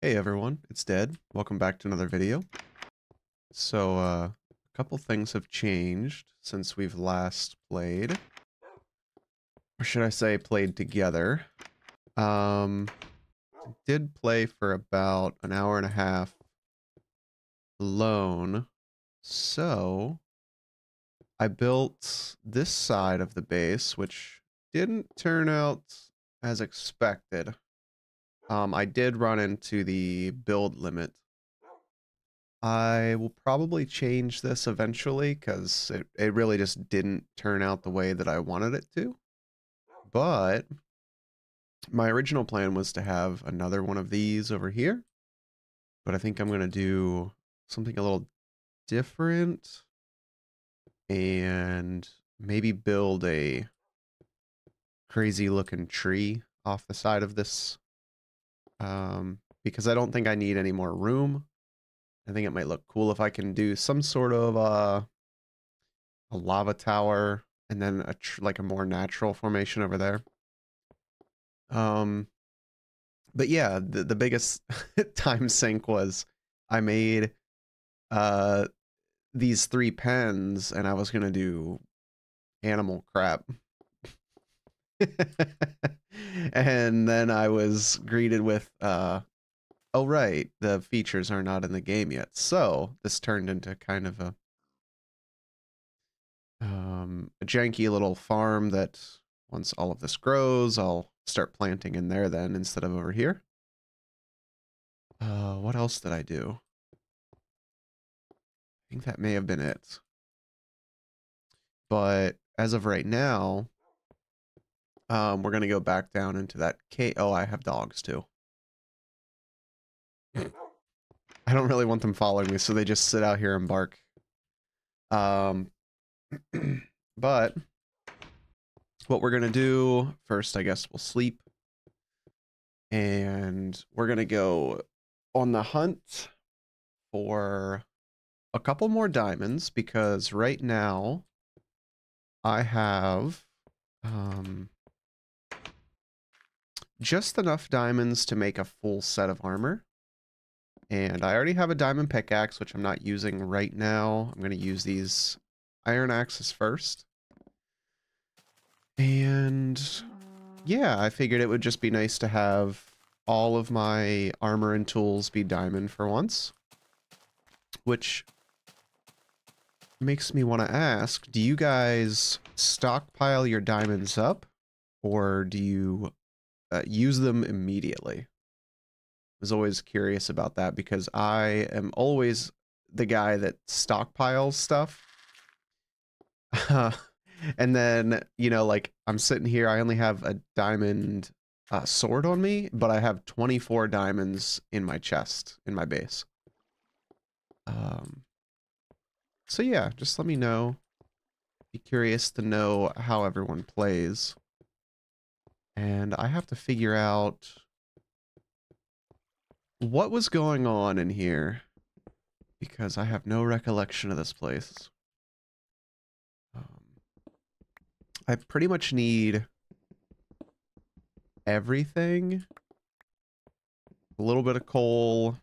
Hey everyone, it's Dead. Welcome back to another video. So, a couple things have changed since we've last played. Or should I say played together. I did play for about an hour and a half alone. So, I built this side of the base, which didn't turn out as expected. I did run into the build limit. I will probably change this eventually because it really just didn't turn out the way that I wanted it to. But my original plan was to have another one of these over here. But I think I'm going to do something a little different and maybe build a crazy looking tree off the side of this. Because I don't think I need any more room. I think it might look cool if I can do some sort of a lava tower and then like a more natural formation over there. But yeah, the biggest time sink was I made these three pens and I was gonna do animal crap. And then I was greeted with, oh right, the features are not in the game yet. So this turned into kind of a janky little farm that once all of this grows, I'll start planting in there then instead of over here. What else did I do? I think that may have been it. But as of right now, we're going to go back down into that cave. Oh, I have dogs too. I don't really want them following me, so they just sit out here and bark. But what we're going to do first, I guess we'll sleep. And we're going to go on the hunt for a couple more diamonds because right now I have, just enough diamonds to make a full set of armor. And I already have a diamond pickaxe, which I'm not using right now. I'm going to use these iron axes first. And yeah, I figured it would just be nice to have all of my armor and tools be diamond for once. Which makes me want to ask, do you guys stockpile your diamonds up? Or do you use them immediately? I was always curious about that because I am always the guy that stockpiles stuff. And then, you know, like I'm sitting here, I only have a diamond sword on me, but I have 24 diamonds in my chest, in my base. So yeah, just let me know. Be curious to know how everyone plays. And I have to figure out what was going on in here because I have no recollection of this place. I pretty much need everything. A little bit of coal.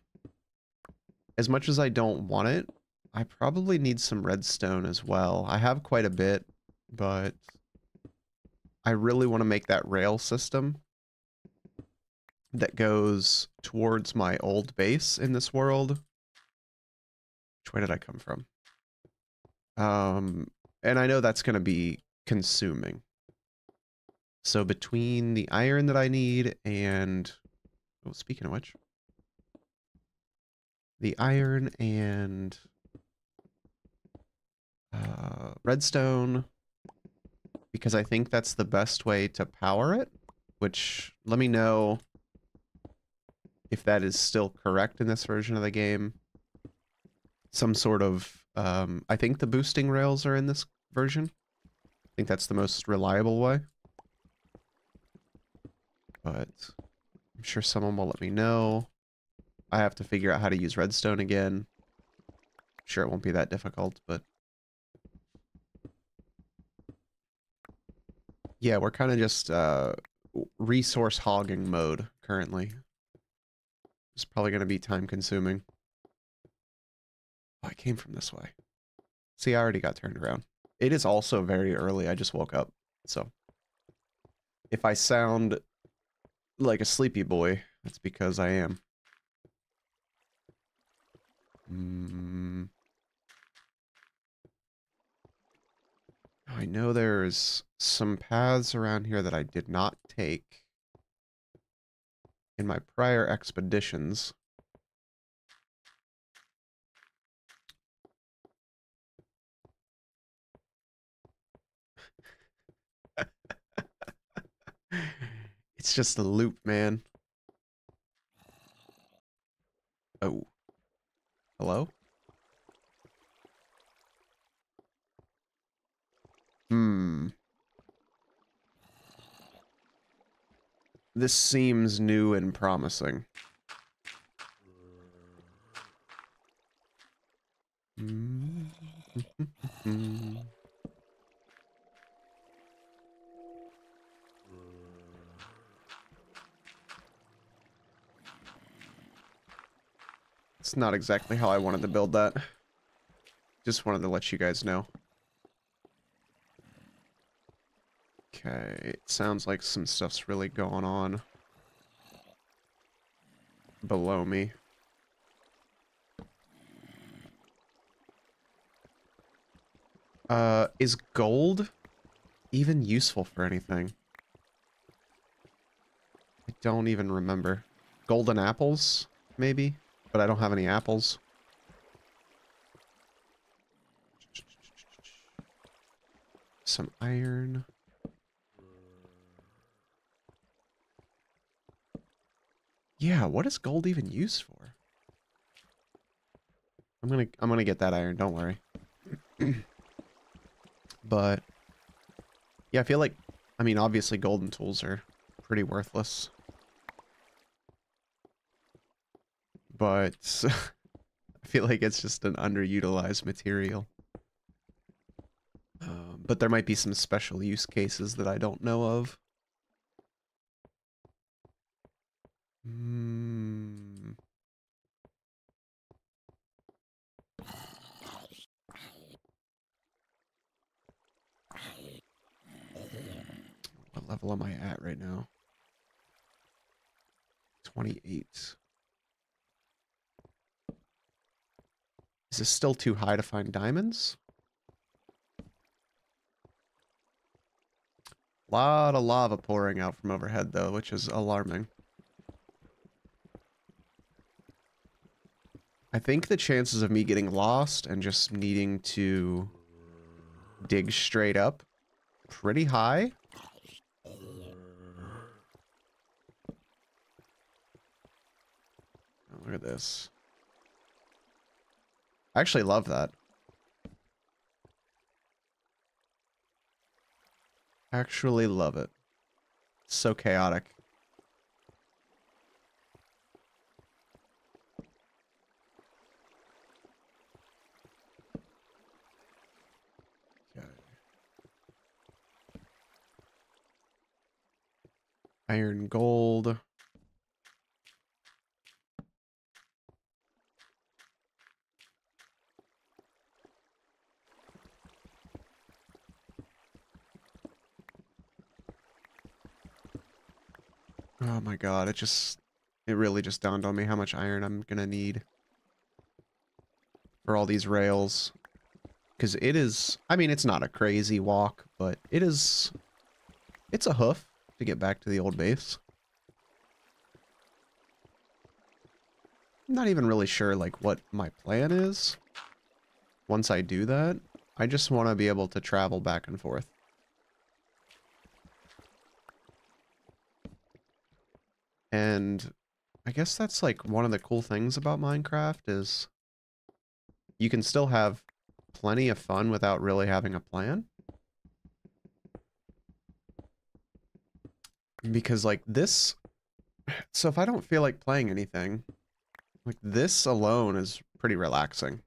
As much as I don't want it, I probably need some redstone as well. I have quite a bit, but I really want to make that rail system that goes towards my old base in this world. Which way did I come from? And I know that's going to be consuming. So between the iron that I need and, oh, speaking of which, the iron and redstone, because I think that's the best way to power it, which let me know if that is still correct in this version of the game. Some sort of, I think the boosting rails are in this version. I think that's the most reliable way. But I'm sure someone will let me know. I have to figure out how to use redstone again. I'm sure it won't be that difficult, but yeah, we're kind of just resource hogging mode currently. It's probably going to be time consuming. Oh, I came from this way. See, I already got turned around. It is also very early. I just woke up. So if I sound like a sleepy boy, that's because I am. I know there's some paths around here that I did not take in my prior expeditions. It's just a loop, man. Oh. Hello? This seems new and promising. It's not exactly how I wanted to build that. Just wanted to let you guys know. Okay, it sounds like some stuff's really going on below me. Is gold even useful for anything? I don't even remember. Golden apples, maybe? But I don't have any apples. Some iron. Yeah, what is gold even used for? I'm gonna get that iron, don't worry. But yeah, I feel like, I mean, obviously golden tools are pretty worthless. But I feel like it's just an underutilized material. But there might be some special use cases that I don't know of. What level am I at right now? 28. Is this still too high to find diamonds? A lot of lava pouring out from overhead though, which is alarming. I think the chances of me getting lost and just needing to dig straight up pretty high. Oh, look at this. I actually love that. Actually love it. It's so chaotic. Iron, gold. Oh my god, it really just dawned on me how much iron I'm gonna need for all these rails. Because it is, I mean, it's not a crazy walk, but it's a hoof to get back to the old base. I'm not even really sure, like, what my plan is. Once I do that, I just want to be able to travel back and forth. And I guess that's, like, one of the cool things about Minecraft is you can still have plenty of fun without really having a plan. Because, like, this... So if I don't feel like playing anything, like, this alone is pretty relaxing.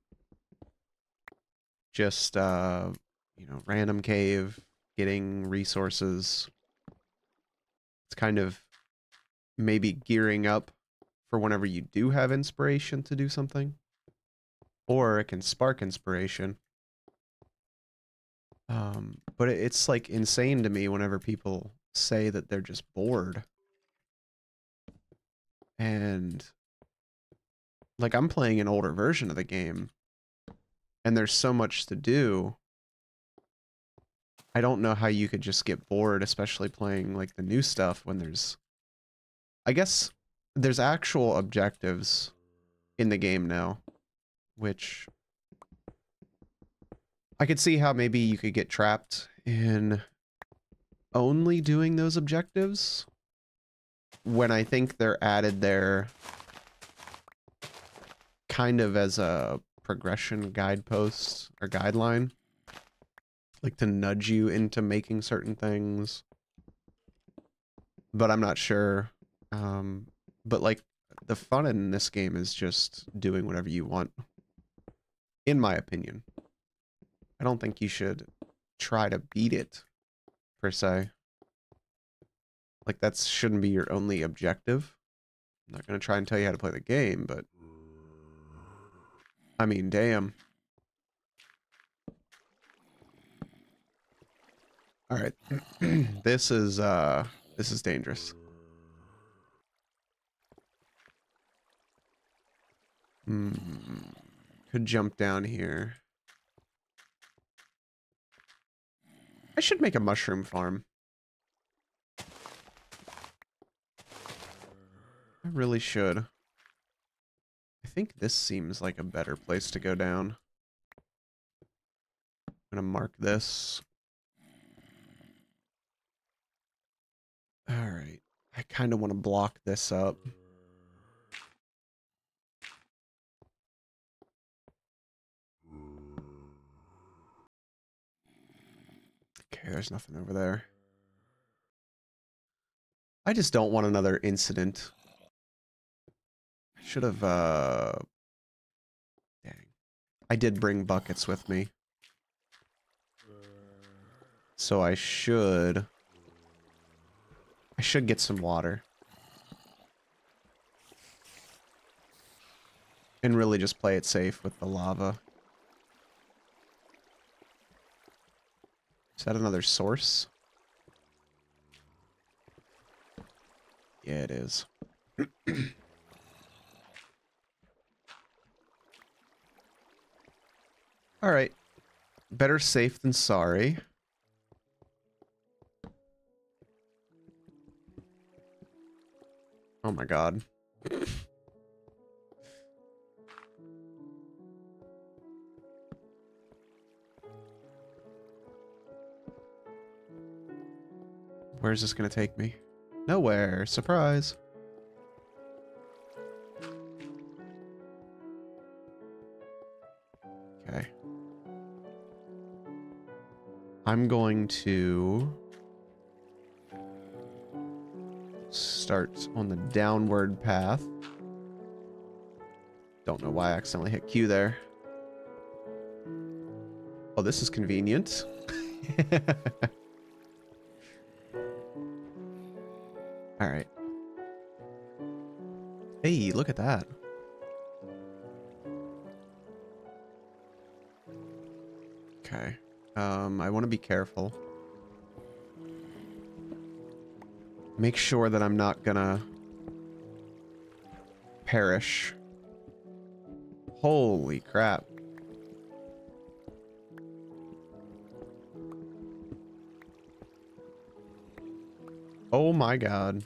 Just, you know, random cave, getting resources. It's kind of maybe gearing up for whenever you do have inspiration to do something, or it can spark inspiration. But it's like insane to me whenever people say that they're just bored. And like, I'm playing an older version of the game and there's so much to do. I don't know how you could just get bored, especially playing like the new stuff when there's, I guess there's actual objectives in the game now, which I could see how maybe you could get trapped in only doing those objectives when I think they're added there kind of as a progression guidepost or guideline, like to nudge you into making certain things. But I'm not sure. But like the fun in this game is just doing whatever you want, in my opinion. I don't think you should try to beat it, per se. Like, that shouldn't be your only objective. I'm not going to try and tell you how to play the game, but... I mean, damn. Alright. This is dangerous. Could jump down here. I should make a mushroom farm. I really should. I think this seems like a better place to go down. I'm gonna mark this. Alright. I kind of want to block this up. Okay, there's nothing over there. I just don't want another incident. I should have, dang. I did bring buckets with me. So I should get some water. And really just play it safe with the lava. Is that another source? Yeah, it is. All right. Better safe than sorry. Oh my god. Where's this gonna take me? Nowhere. Surprise. Okay. I'm going to start on the downward path. Don't know why I accidentally hit Q there. Oh, this is convenient. All right. Hey, look at that. Okay. I want to be careful. Make sure that I'm not gonna perish. Holy crap. Oh my god.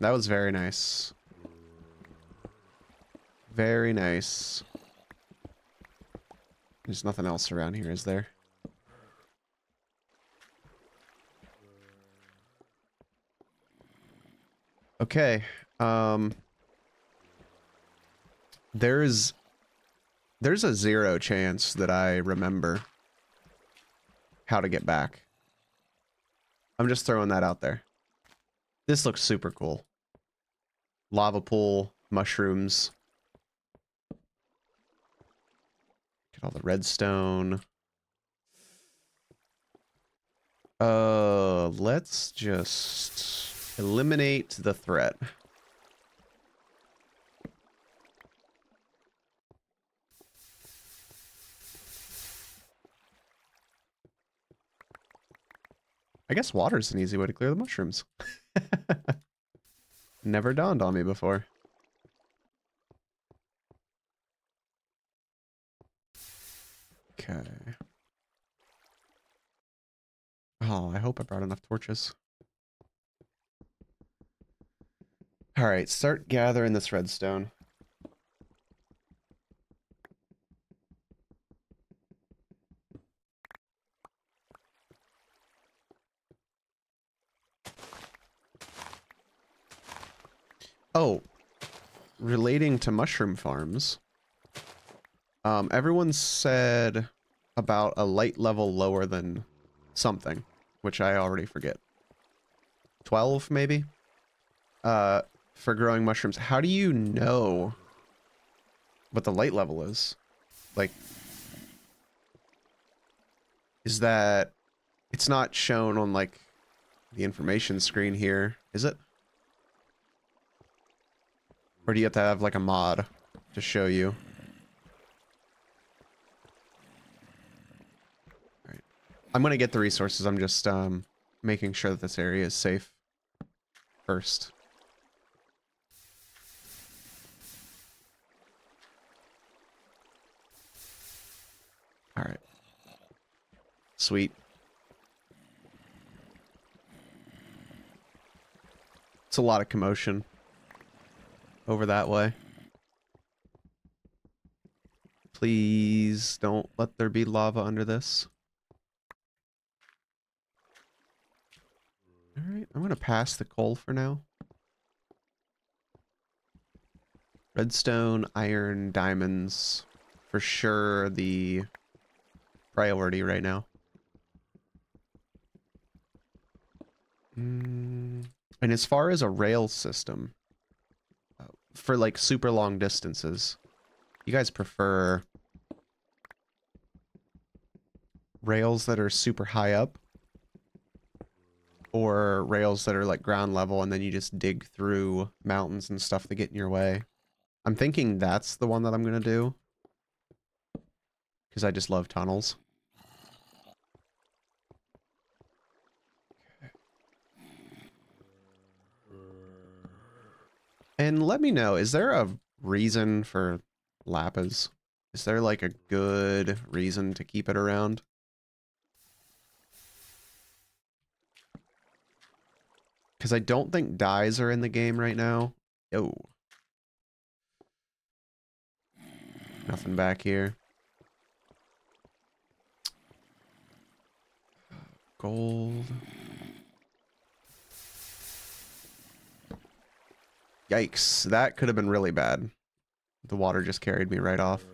That was very nice. Very nice. There's nothing else around here, is there? Okay. There's a 0 chance that I remember how to get back. I'm just throwing that out there. This looks super cool. Lava pool, mushrooms. Get all the redstone. Let's just eliminate the threat. I guess water's an easy way to clear the mushrooms. Never dawned on me before. Okay. Oh, I hope I brought enough torches. All right, start gathering this redstone. Oh, relating to mushroom farms, everyone said about a light level lower than something, which I already forget. 12, maybe? For growing mushrooms. How do you know what the light level is? Like, is that... It's not shown on, like, the information screen here, is it? Or do you have to have, like, a mod to show you? All right. I'm gonna get the resources. I'm just, making sure that this area is safe first. All right. Sweet. It's a lot of commotion over that way. Please don't let there be lava under this. Alright, I'm gonna pass the coal for now. Redstone, iron, diamonds. For sure the priority right now. And as far as a rail system, for like super long distances, you guys prefer rails that are super high up, or rails that are like ground level and then you just dig through mountains and stuff that get in your way? I'm thinking that's the one that I'm gonna do, because I just love tunnels. And let me know, is there a reason for lapis? Is there like a good reason to keep it around? Because I don't think dyes are in the game right now. Oh. Nothing back here. Gold. Yikes, that could have been really bad. The water just carried me right off.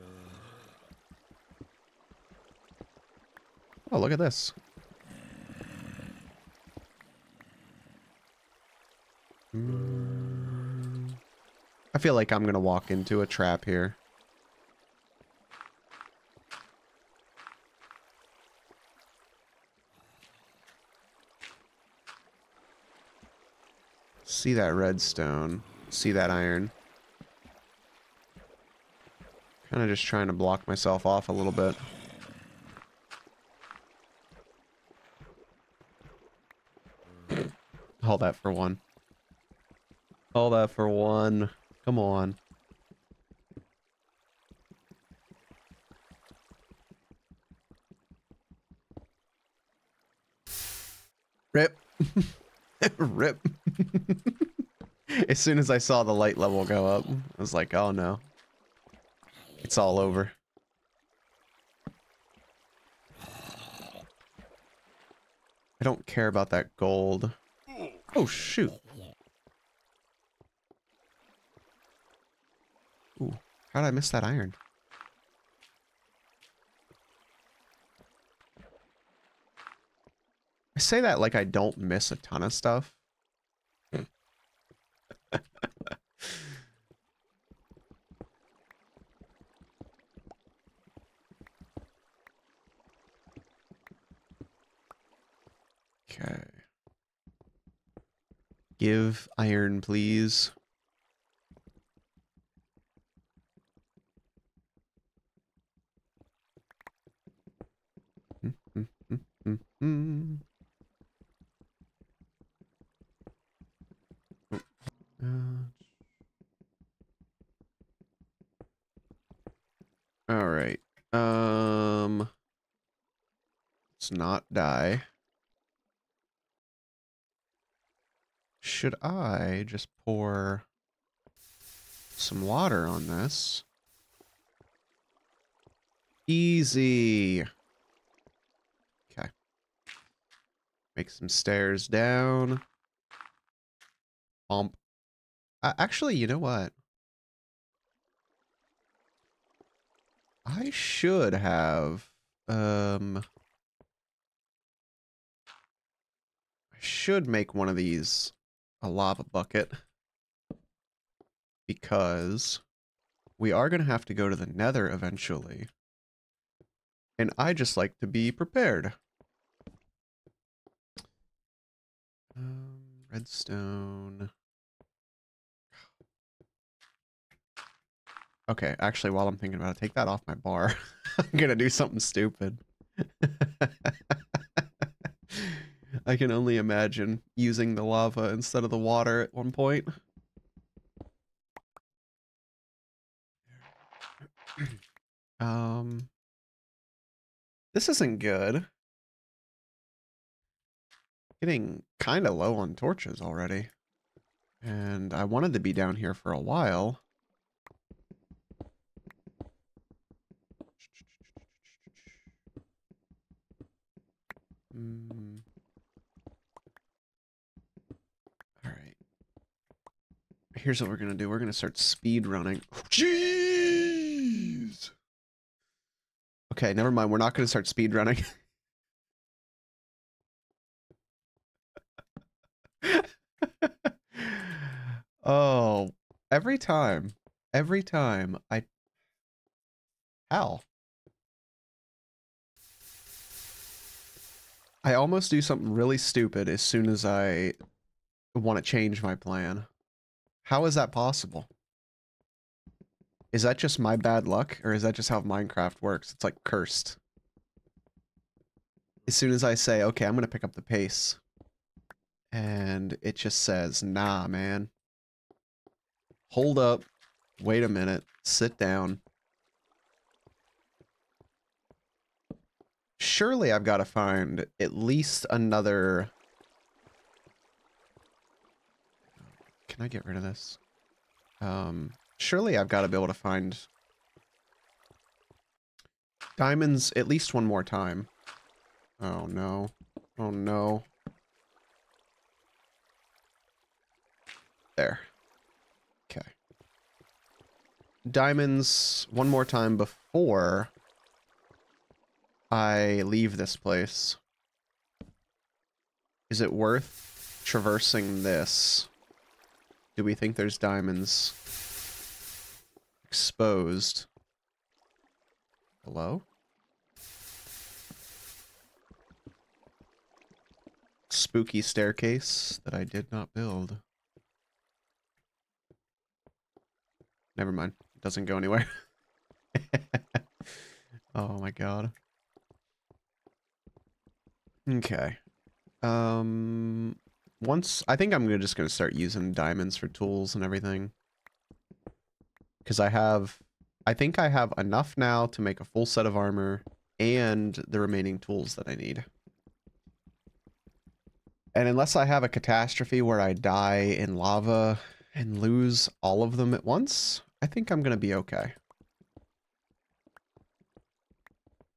Oh, look at this. I feel like I'm gonna walk into a trap here. See that redstone. See that iron. Kind of just trying to block myself off a little bit. All that for one. All that for one. Come on. Rip. Rip. As soon as I saw the light level go up, I was like, oh no. It's all over. I don't care about that gold. Oh shoot. Ooh, how'd I miss that iron? I say that like I don't miss a ton of stuff. Okay. Give iron, please. All right. Let's not die. Should I just pour some water on this? Easy. Okay. Make some stairs down. Pump. Actually, you know what? I should have, I should make one of these a lava bucket, because we are going to have to go to the Nether eventually, and I just like to be prepared. Redstone. Okay, actually, while I'm thinking about it, take that off my bar. I'm going to do something stupid. I can only imagine using the lava instead of the water at one point. This isn't good. Getting kind of low on torches already. And I wanted to be down here for a while. All right. Here's what we're gonna do. We're gonna start speed running. Jeez. Okay, never mind. We're not gonna start speed running. Oh, every time I. How? I almost do something really stupid as soon as I want to change my plan. How is that possible? Is that just my bad luck, or is that just how Minecraft works? It's like cursed. As soon as I say, okay, I'm going to pick up the pace, and it just says, nah, man. Hold up. Wait a minute. Sit down. Surely I've got to find at least another... Can I get rid of this? Surely I've got to be able to find diamonds at least one more time. Oh no. Oh no. There. Okay. Diamonds one more time before I leave this place. Is it worth traversing this? Do we think there's diamonds exposed? Hello? Spooky staircase that I did not build. Never mind. It doesn't go anywhere. Oh my god. Okay, once, I think I'm just going to start using diamonds for tools and everything. Because I think I have enough now to make a full set of armor and the remaining tools that I need. And unless I have a catastrophe where I die in lava and lose all of them at once, I think I'm going to be okay.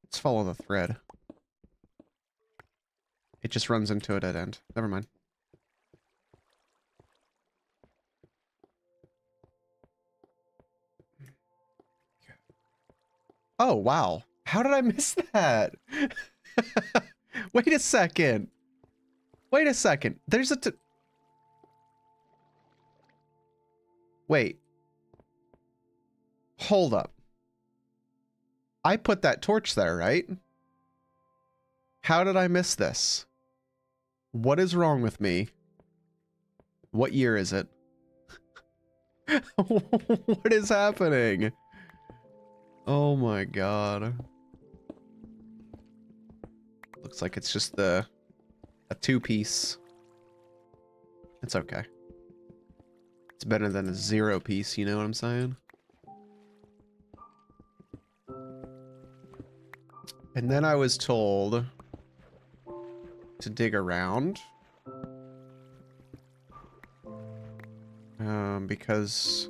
Let's follow the thread. It just runs into a dead end. Never mind. Oh, wow. How did I miss that? Wait a second. Wait a second. There's a... Wait. Hold up. I put that torch there, right? How did I miss this? What is wrong with me? What year is it? What is happening? Oh my god. Looks like it's just a two-piece. It's okay. It's better than a zero-piece, you know what I'm saying? And then I was told to dig around. Because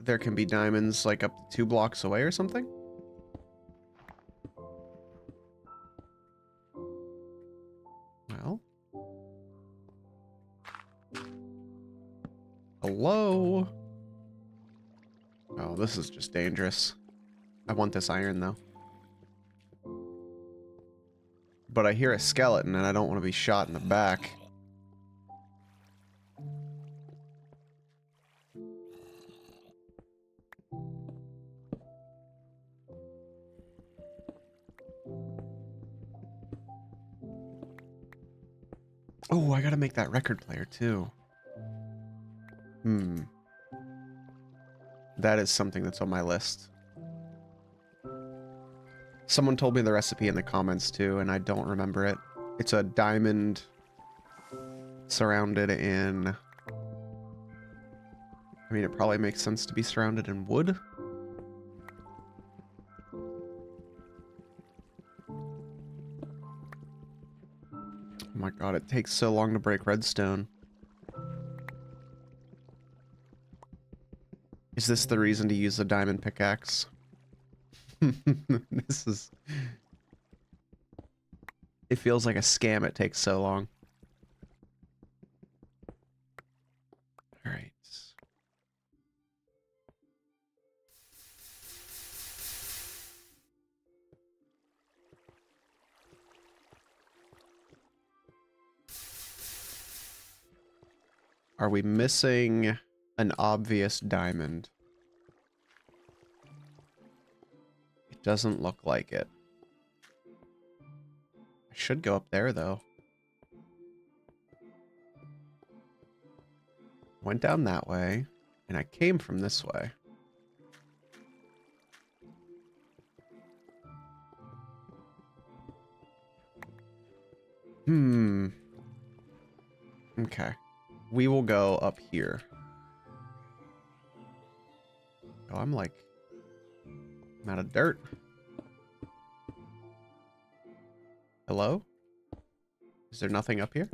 there can be diamonds like up to 2 blocks away or something. Well. Hello. Oh, this is just dangerous. I want this iron though. But I hear a skeleton and I don't want to be shot in the back. Oh, I gotta make that record player too. That is something that's on my list. Someone told me the recipe in the comments too, and I don't remember it. It's a diamond surrounded in... I mean, it probably makes sense to be surrounded in wood. Oh my god, it takes so long to break redstone. Is this the reason to use the diamond pickaxe? This is... It feels like a scam, it takes so long. Alright. Are we missing an obvious diamond? Doesn't look like it. I should go up there though. Went down that way, and I came from this way. Okay. We will go up here. Oh, I'm like... out of dirt. Hello? Is there nothing up here?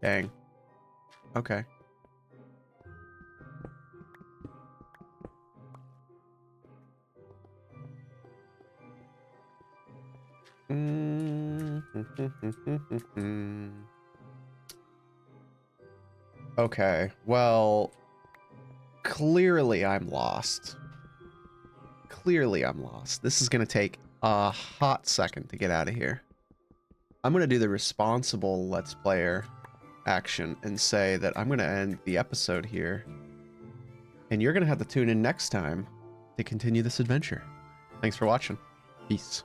Dang. Okay. Okay, well... Clearly I'm lost. Clearly I'm lost. This is going to take a hot second to get out of here. I'm going to do the responsible Let's Player action and say that I'm going to end the episode here. And you're going to have to tune in next time to continue this adventure. Thanks for watching. Peace.